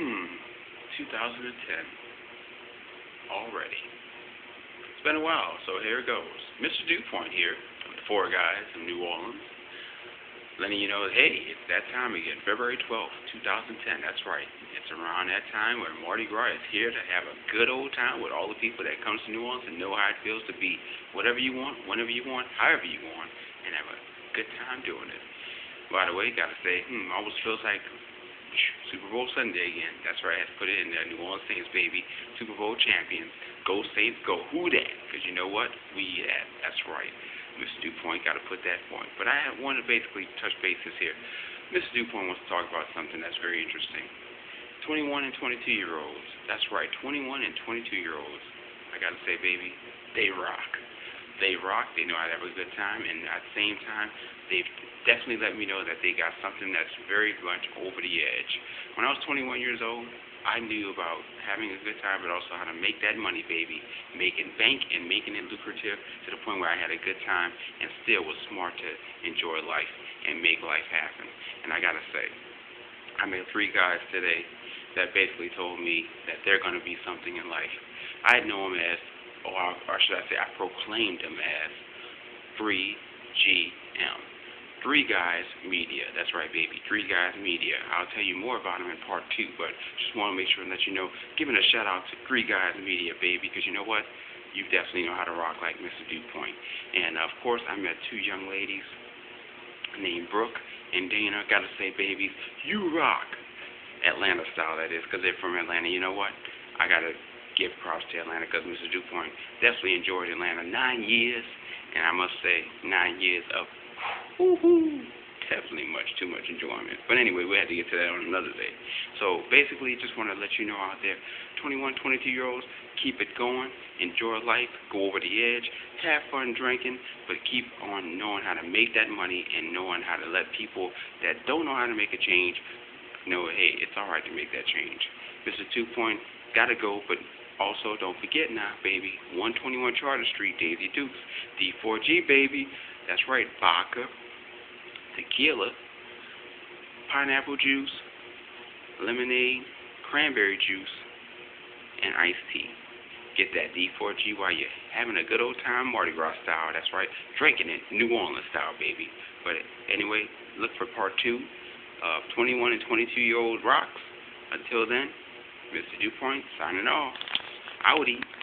2010. Already. It's been a while, so here it goes. Mr. DuPont here from the Four Guys in New Orleans, letting you know, hey, it's that time again, February 12th, 2010. That's right. It's around that time where Mardi Gras is here to have a good old time with all the people that comes to New Orleans and know how it feels to be whatever you want, whenever you want, however you want, and have a good time doing it. By the way, gotta say, almost feels like Super Bowl Sunday again. That's right, I had to put it in there. New Orleans Saints, baby. Super Bowl champions. Go Saints, go. Who that? Because you know what? We that. That's right. Mr. DuPont got to put that point. But I want to basically touch bases here. Mr. DuPont wants to talk about something that's very interesting. 21 and 22-year-olds. That's right, 21 and 22-year-olds. I got to say, baby, they rock. They rock. They know how to have a good time. And at the same time, they've definitely let me know that they got something that's very much over the edge. When I was 21 years old, I knew about having a good time, but also how to make that money, baby, making bank and making it lucrative to the point where I had a good time and still was smart to enjoy life and make life happen. And I got to say, I met three guys today that basically told me that they're going to be something in life. I know them as, or should I say, I proclaimed them as Free GM. Three Guys Media. That's right, baby. Three Guys Media. I'll tell you more about them in part two, but just want to make sure and let you know, giving a shout out to Three Guys Media, baby, because you know what? You definitely know how to rock like Mr. DuPont. And of course, I met two young ladies named Brooke and Dana. Gotta say, babies, you rock. Atlanta style, that is, because they're from Atlanta. You know what? I gotta give props to Atlanta because Mr. DuPont definitely enjoyed Atlanta. 9 years, and I must say, 9 years of definitely much too much enjoyment. But anyway, we had to get to that on another day. So basically, just want to let you know out there, 21, 22-year-olds, keep it going, enjoy life, go over the edge, have fun drinking, but keep on knowing how to make that money and knowing how to let people that don't know how to make a change know, hey, it's all right to make that change. Mr. 2 Point, got to go, but also don't forget now, baby, 121 Charter Street, Daisy Dukes, D4G, baby. That's right, vodka, tequila, pineapple juice, lemonade, cranberry juice, and iced tea. Get that D4G while you're having a good old time, Mardi Gras style, that's right, drinking it, New Orleans style, baby. But anyway, look for part two of 21 and 22-year-old rocks. Until then, Mr. DuPont signing off. Howdy.